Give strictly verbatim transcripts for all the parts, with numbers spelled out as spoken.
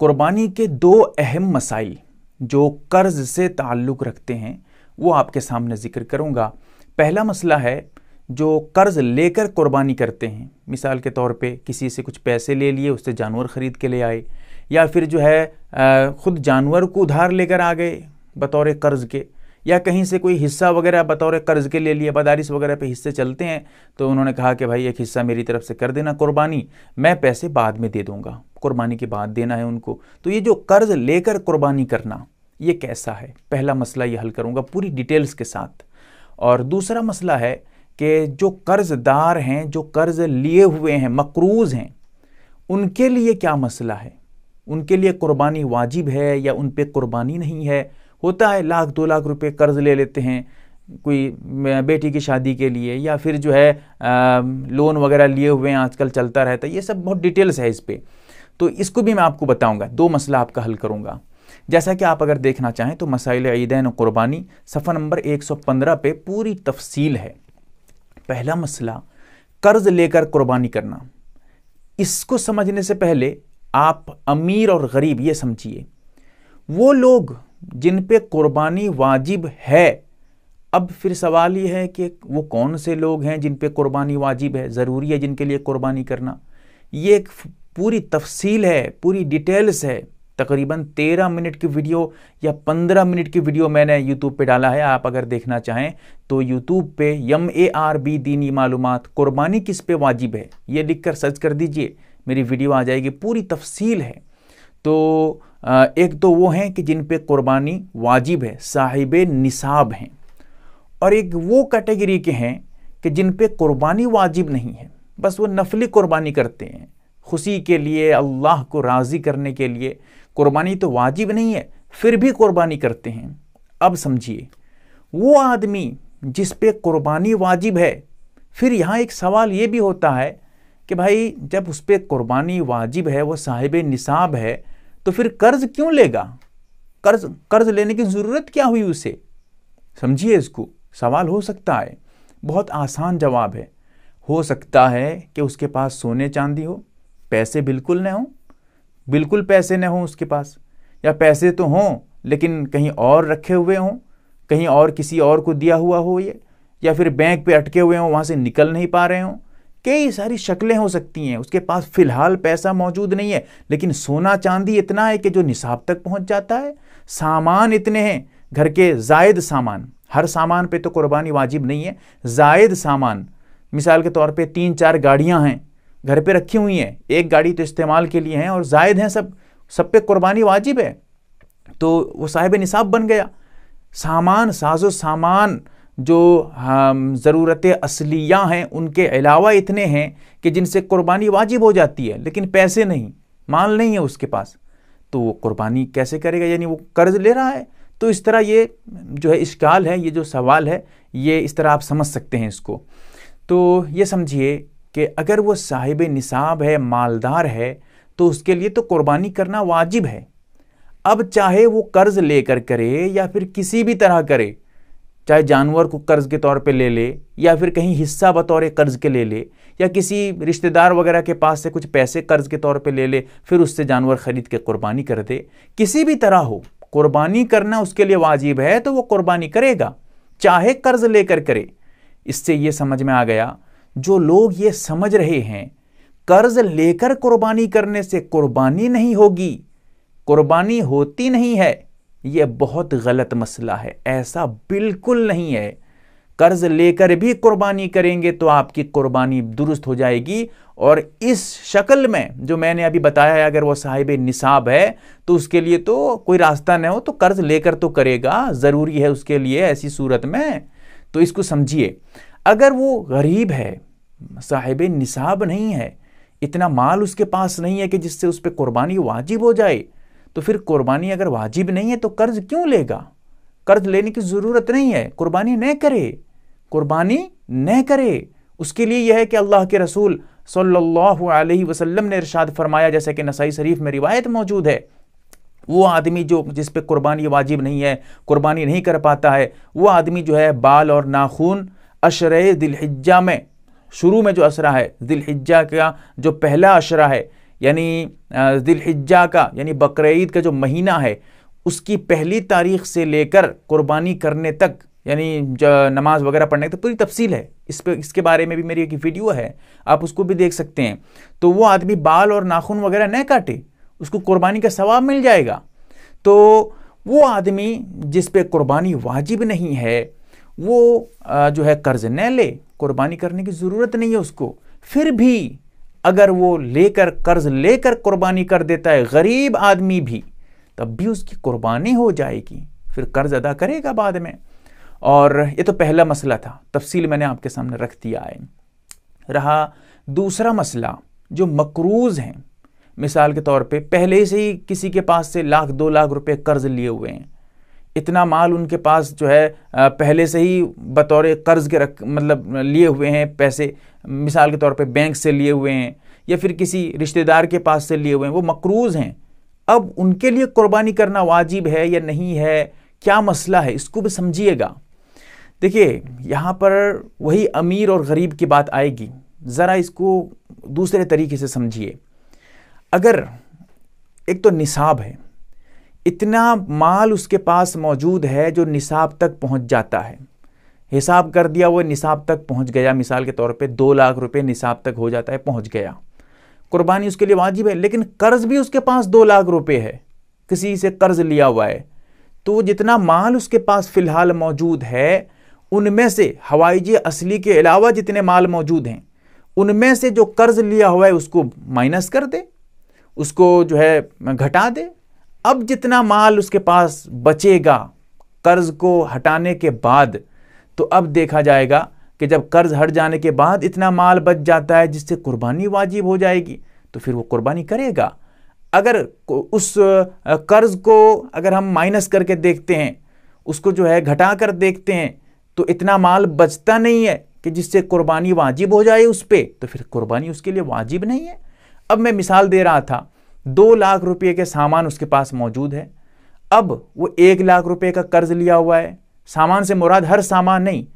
कुर्बानी के दो अहम मसाइल जो कर्ज से ताल्लुक़ रखते हैं वो आपके सामने ज़िक्र करूँगा। पहला मसला है जो कर्ज़ लेकर कुर्बानी करते हैं, मिसाल के तौर पे किसी से कुछ पैसे ले लिए, उससे जानवर ख़रीद के ले आए, या फिर जो है ख़ुद जानवर को उधार लेकर आ गए बतौर कर्ज़ के, या कहीं से कोई हिस्सा वगैरह बतौर कर्ज़ के ले लिए। मदारिस वगैरह पे हिस्से चलते हैं तो उन्होंने कहा कि भाई एक हिस्सा मेरी तरफ़ से कर देना कुर्बानी, मैं पैसे बाद में दे दूँगा, कुर्बानी के बाद देना है उनको। तो ये जो कर्ज़ लेकर कुर्बानी करना ये कैसा है, पहला मसला ये हल करूँगा पूरी डिटेल्स के साथ। और दूसरा मसला है कि जो कर्ज़दार हैं, जो कर्ज़ लिए हुए हैं, मकरूज़ हैं, उनके लिए क्या मसला है, उनके लिए कुर्बानी वाजिब है या उन पे कुर्बानी नहीं है। होता है लाख दो लाख रुपए कर्ज़ ले लेते हैं कोई बेटी की शादी के लिए, या फिर जो है आ, लोन वगैरह लिए हुए हैं, आजकल चलता रहता है, ये सब बहुत डिटेल्स है इस पर, तो इसको भी मैं आपको बताऊँगा, दो मसला आपका हल करूँगा। जैसा कि आप अगर देखना चाहें तो मसाइल ईदैन कुर्बानी सफ़ा नंबर एक सौ पंद्रह पे पूरी तफसील है। पहला मसला कर्ज़ लेकर कुर्बानी करना, इसको समझने से पहले आप अमीर और गरीब ये समझिए। वो लोग जिन पे कुर्बानी वाजिब है, अब फिर सवाल ये है कि वो कौन से लोग हैं जिन पे कुर्बानी वाजिब है, ज़रूरी है जिनके लिए कुर्बानी करना। ये एक पूरी तफसील है, पूरी डिटेल्स है, तकरीबन तेरह मिनट की वीडियो या पंद्रह मिनट की वीडियो मैंने यूट्यूब पे डाला है। आप अगर देखना चाहें तो यूट्यूब पे एम ए आर बी दीनी मालूमात कुर्बानी किस पे वाजिब है ये लिखकर सर्च कर दीजिए, मेरी वीडियो आ जाएगी, पूरी तफसील है। तो एक तो वो हैं कि जिन पे कुर्बानी वाजिब है, साहिबे निसाब हैं, और एक वो कैटेगरी के हैं कि जिन पे कुर्बानी वाजिब नहीं है, बस वो नफली कुर्बानी करते हैं खुशी के लिए, अल्लाह को राज़ी करने के लिए। कुर्बानी तो वाजिब नहीं है फिर भी कुर्बानी करते हैं। अब समझिए वो आदमी जिस पे कुर्बानी वाजिब है, फिर यहाँ एक सवाल ये भी होता है कि भाई जब उस पे कुर्बानी वाजिब है, वो साहिब निसाब है, तो फिर कर्ज़ क्यों लेगा, कर्ज कर्ज लेने की ज़रूरत क्या हुई उसे। समझिए इसको, सवाल हो सकता है, बहुत आसान जवाब है। हो सकता है कि उसके पास सोने चांदी हो, पैसे बिल्कुल ना हों, बिल्कुल पैसे ना हों उसके पास, या पैसे तो हों लेकिन कहीं और रखे हुए हों, कहीं और किसी और को दिया हुआ हो ये, या फिर बैंक पे अटके हुए हों, वहाँ से निकल नहीं पा रहे हों। कई सारी शक्लें हो सकती हैं, उसके पास फ़िलहाल पैसा मौजूद नहीं है लेकिन सोना चांदी इतना है कि जो निसाब तक पहुँच जाता है। सामान इतने हैं घर के, जायद सामान, हर सामान पर तो कुर्बानी वाजिब नहीं है, जायद सामान, मिसाल के तौर पर तीन चार गाड़ियाँ हैं घर पे रखी हुई हैं, एक गाड़ी तो इस्तेमाल के लिए हैं और जायद हैं, सब सब पे कुर्बानी वाजिब है, तो वो साहिब निसाब बन गया। सामान, साजो सामान जो ज़रूरतें असलिया हैं उनके अलावा इतने हैं कि जिनसे कुर्बानी वाजिब हो जाती है, लेकिन पैसे नहीं, माल नहीं है उसके पास, तो वो कुर्बानी कैसे करेगा, यानी वो कर्ज़ ले रहा है। तो इस तरह ये जो है इश्काल है, ये जो सवाल है ये इस तरह आप समझ सकते हैं इसको। तो ये समझिए कि अगर वो साहिब निसाब है, मालदार है, तो उसके लिए तो कुर्बानी करना वाजिब है। अब चाहे वो कर्ज़ लेकर करे या फिर किसी भी तरह करे, चाहे जानवर को कर्ज़ के तौर पे ले ले, या फिर कहीं हिस्सा बतौर कर्ज़ के ले ले, या किसी रिश्तेदार वगैरह के पास से कुछ पैसे कर्ज़ के तौर पे ले ले, फिर उससे जानवर ख़रीद के कुर्बानी कर दे, किसी भी तरह हो कुर्बानी करना उसके लिए वाजिब है, तो वो कुर्बानी करेगा चाहे कर्ज़ लेकर करे। इससे ये समझ में आ गया, जो लोग ये समझ रहे हैं कर्ज लेकर कुर्बानी करने से कुर्बानी नहीं होगी, कुर्बानी होती नहीं है, ये बहुत गलत मसला है, ऐसा बिल्कुल नहीं है। कर्ज लेकर भी कुर्बानी करेंगे तो आपकी कुर्बानी दुरुस्त हो जाएगी, और इस शक्ल में जो मैंने अभी बताया है, अगर वो साहिब निसाब है तो उसके लिए तो कोई रास्ता ना हो तो कर्ज लेकर तो करेगा, ज़रूरी है उसके लिए ऐसी सूरत में, तो इसको समझिए। अगर वो गरीब है, साहिब निसाब नहीं है, इतना माल उसके पास नहीं है कि जिससे उस पर कुर्बानी वाजिब हो जाए, तो फिर कुर्बानी अगर वाजिब नहीं है तो कर्ज़ क्यों लेगा, कर्ज़ लेने की ज़रूरत नहीं है, कुर्बानी न करे, कुर्बानी न करे। उसके लिए यह है कि अल्लाह के रसूल सल्लल्लाहु अलैहि वसल्लम ने इरशाद फरमाया, जैसे कि नसाई शरीफ में रिवायत मौजूद है, वो आदमी जो जिस पे कुर्बानी वाजिब नहीं है, कुर्बानी नहीं कर पाता है, वो आदमी जो है बाल और नाखून अशरे दिलहिज्जा में, शुरू में जो अशरा है दिलहिज्जा का जो पहला अशरा है, यानी ज़िलहिज्जा का यानी बकरीद का जो महीना है उसकी पहली तारीख से लेकर कुर्बानी करने तक यानी नमाज वगैरह पढ़ने तक पूरी तफसील है। इस पर इसके बारे में भी मेरी एक वीडियो है, आप उसको भी देख सकते हैं। तो वो आदमी बाल और नाखून वगैरह न काटे, उसको कुर्बानी का सवाब मिल जाएगा। तो वो आदमी जिस पे कुर्बानी वाजिब नहीं है वो जो है कर्ज़ न ले, कुर्बानी करने की ज़रूरत नहीं है उसको। फिर भी अगर वो लेकर कर्ज़ लेकर कुर्बानी कर देता है गरीब आदमी भी, तब भी उसकी कुर्बानी हो जाएगी, फिर कर्ज़ अदा करेगा बाद में। और ये तो पहला मसला था, तफसील मैंने आपके सामने रख दिया है। रहा दूसरा मसला जो मकरूज़ हैं, मिसाल के तौर पे पहले से ही किसी के पास से लाख दो लाख रुपए कर्ज़ लिए हुए हैं, इतना माल उनके पास जो है पहले से ही बतौर कर्ज़ के रख मतलब लिए हुए हैं पैसे, मिसाल के तौर पे बैंक से लिए हुए हैं या फिर किसी रिश्तेदार के पास से लिए हुए हैं, वो मकरूज़ हैं। अब उनके लिए कुर्बानी करना वाजिब है या नहीं है, क्या मसला है, इसको भी समझिएगा। देखिए यहाँ पर वही अमीर और गरीब की बात आएगी, ज़रा इसको दूसरे तरीके से समझिए। अगर एक तो निसाब है, इतना माल उसके पास मौजूद है जो निसाब तक पहुँच जाता है, हिसाब कर दिया वो निसाब तक पहुँच गया, मिसाल के तौर पे दो लाख रुपए निसाब तक हो जाता है, पहुँच गया, कुर्बानी उसके लिए वाजिब है। लेकिन कर्ज़ भी उसके पास दो लाख रुपए है, किसी से कर्ज़ लिया हुआ है, तो जितना माल उसके पास फ़िलहाल मौजूद है उनमें से हवाइज असली के अलावा जितने माल मौजूद हैं उनमें से जो कर्ज़ लिया हुआ है उसको माइनस कर दे, उसको जो है घटा दे। अब जितना माल उसके पास बचेगा कर्ज़ को हटाने के बाद, तो अब देखा जाएगा कि जब कर्ज़ हट जाने के बाद इतना माल बच जाता है जिससे कुर्बानी वाजिब हो जाएगी, तो फिर वो कुर्बानी करेगा। अगर उस कर्ज़ को अगर हम माइनस करके देखते हैं, उसको जो है घटा कर देखते हैं, तो इतना माल बचता नहीं है कि जिससे कुर्बानी वाजिब हो जाए उस पर, तो फिर कुर्बानी उसके लिए वाजिब नहीं है। अब मैं मिसाल दे रहा था, दो लाख रुपए के सामान उसके पास मौजूद है, अब वो एक लाख रुपए का कर्ज़ लिया हुआ है। सामान से मुराद हर सामान नहीं,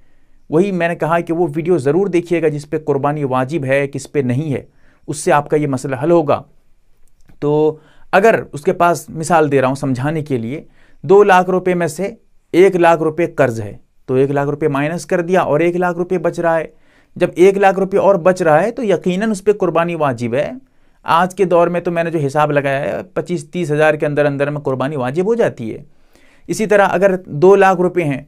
वही मैंने कहा कि वो वीडियो ज़रूर देखिएगा जिस पे कुर्बानी वाजिब है किस पे नहीं है, उससे आपका ये मसला हल होगा। तो अगर उसके पास, मिसाल दे रहा हूँ समझाने के लिए, दो लाख रुपए में से एक लाख रुपए कर्ज़ है, तो एक लाख रुपए माइनस कर दिया और एक लाख रुपये बच रहा है। जब एक लाख रुपये और बच रहा है तो यकीनन उस पर कुर्बानी वाजिब है। आज के दौर में तो मैंने जो हिसाब लगाया है पच्चीस तीस हज़ार के अंदर अंदर में कुर्बानी वाजिब हो जाती है। इसी तरह अगर दो लाख रुपए हैं,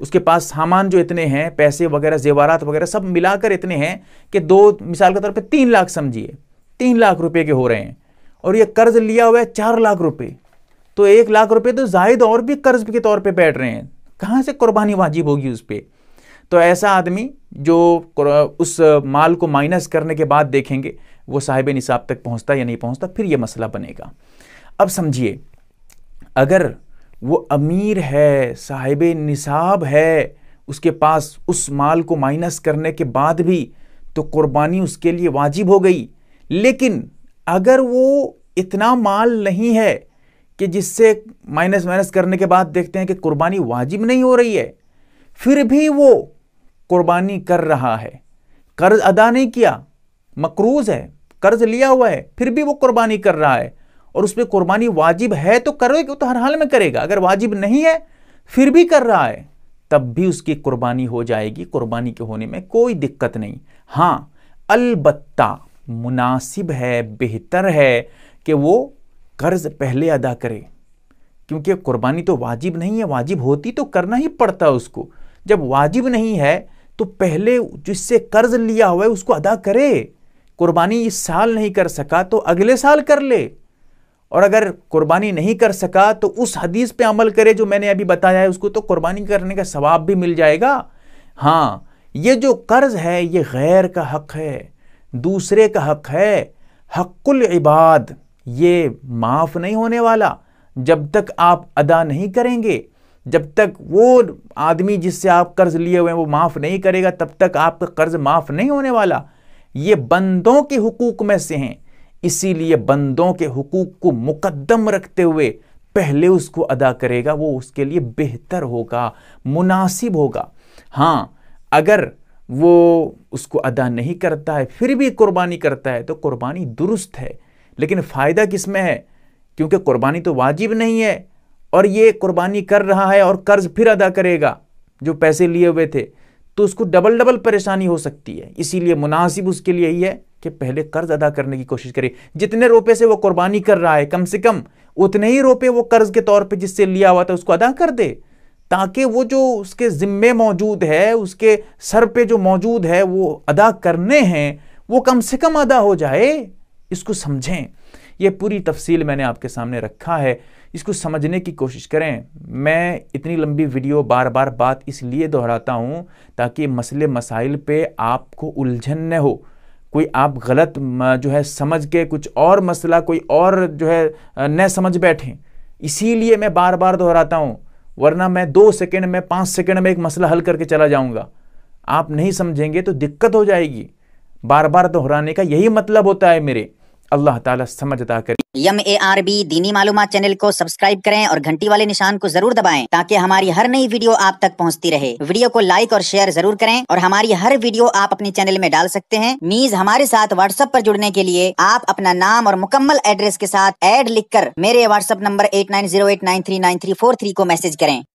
उसके पास सामान जो इतने हैं, पैसे वगैरह जेवरात वगैरह सब मिलाकर इतने हैं कि दो, मिसाल के तौर पे तीन लाख समझिए, तीन लाख रुपए के हो रहे हैं, और ये कर्ज़ लिया हुआ है चार लाख रुपए, तो एक लाख रुपए तो जायद और भी कर्ज़ के तौर पे बैठ रहे हैं, कहाँ से कुर्बानी वाजिब होगी उस पर। तो ऐसा आदमी जो उस माल को माइनस करने के बाद देखेंगे वो साहिब निसाब तक पहुँचता या नहीं पहुँचता, फिर ये मसला बनेगा। अब समझिए, अगर वो अमीर है, साहिब निसाब है, उसके पास उस माल को माइनस करने के बाद भी, तो कुर्बानी उसके लिए वाजिब हो गई। लेकिन अगर वो इतना माल नहीं है कि जिससे माइनस माइनस करने के बाद देखते हैं कि कुर्बानी वाजिब नहीं हो रही है, फिर भी वो कुर्बानी कर रहा है, कर्ज़ अदा नहीं किया, मकरूज़ है, कर्ज़ लिया हुआ है, फिर भी वो कुर्बानी कर रहा है और उस पर कुर्बानी वाजिब है तो करेगा, तो हर हाल में करेगा। अगर वाजिब नहीं है फिर भी कर रहा है तब भी उसकी कुर्बानी हो जाएगी, कुर्बानी के होने में कोई दिक्कत नहीं। हाँ, अलबत्ता मुनासिब है, बेहतर है कि वो कर्ज़ पहले अदा करे, क्योंकि कुर्बानी तो वाजिब नहीं है, वाजिब होती तो करना ही पड़ता उसको। जब वाजिब नहीं है तो पहले जिससे कर्ज़ लिया हुआ है उसको अदा करे। कुर्बानी इस साल नहीं कर सका तो अगले साल कर ले, और अगर कुर्बानी नहीं कर सका तो उस हदीस पे अमल करे जो मैंने अभी बताया है उसको, तो कुर्बानी करने का सवाब भी मिल जाएगा। हाँ, ये जो कर्ज़ है ये गैर का हक़ है, दूसरे का हक़ है, हक़्क़ुल इबाद, ये माफ़ नहीं होने वाला जब तक आप अदा नहीं करेंगे। जब तक वो आदमी जिससे आप कर्ज़ लिए हुए हैं वो माफ़ नहीं करेगा तब तक आपका कर्ज़ माफ़ नहीं होने वाला। ये बंदों के हुकूक में से हैं, इसीलिए बंदों के हुकूक को मुकद्दम रखते हुए पहले उसको अदा करेगा, वो उसके लिए बेहतर होगा, मुनासिब होगा। हाँ, अगर वो उसको अदा नहीं करता है फिर भी कुर्बानी करता है तो कुर्बानी दुरुस्त है, लेकिन फ़ायदा किस में है, क्योंकि कुर्बानी तो वाजिब नहीं है और ये कुर्बानी कर रहा है और कर्ज़ फिर अदा करेगा जो पैसे लिए हुए थे, तो उसको डबल डबल परेशानी हो सकती है। इसीलिए मुनासिब उसके लिए ही है कि पहले कर्ज़ अदा करने की कोशिश करे। जितने रुपए से वो कुर्बानी कर रहा है कम से कम उतने ही रुपए वो कर्ज़ के तौर पे जिससे लिया हुआ था उसको अदा कर दे, ताकि वो जो उसके ज़िम्मे मौजूद है, उसके सर पे जो मौजूद है, वो अदा करने हैं, वो कम से कम अदा हो जाए। इसको समझें, ये पूरी तफसील मैंने आपके सामने रखा है, इसको समझने की कोशिश करें। मैं इतनी लंबी वीडियो बार बार बात इसलिए दोहराता हूँ ताकि मसले मसाइल पे आपको उलझन न हो, कोई आप गलत जो है समझ के कुछ और मसला कोई और जो है न समझ बैठें, इसीलिए मैं बार बार दोहराता हूँ। वरना मैं दो सेकंड में पाँच सेकंड में एक मसला हल करके चला जाऊँगा, आप नहीं समझेंगे तो दिक्कत हो जाएगी। बार बार दोहराने का यही मतलब होता है मेरे। अल्लाह ताला समझ अता करे। एम ए आर बी दीनी मालूमात चैनल को सब्सक्राइब करें और घंटी वाले निशान को जरूर दबाएं ताकि हमारी हर नई वीडियो आप तक पहुंचती रहे। वीडियो को लाइक और शेयर जरूर करें और हमारी हर वीडियो आप अपने चैनल में डाल सकते हैं। मीज हमारे साथ व्हाट्सएप पर जुड़ने के लिए आप अपना नाम और मुकम्मल एड्रेस के साथ ऐड लिखकर मेरे WhatsApp number eight nine zero eight nine three nine three four three को मैसेज करें।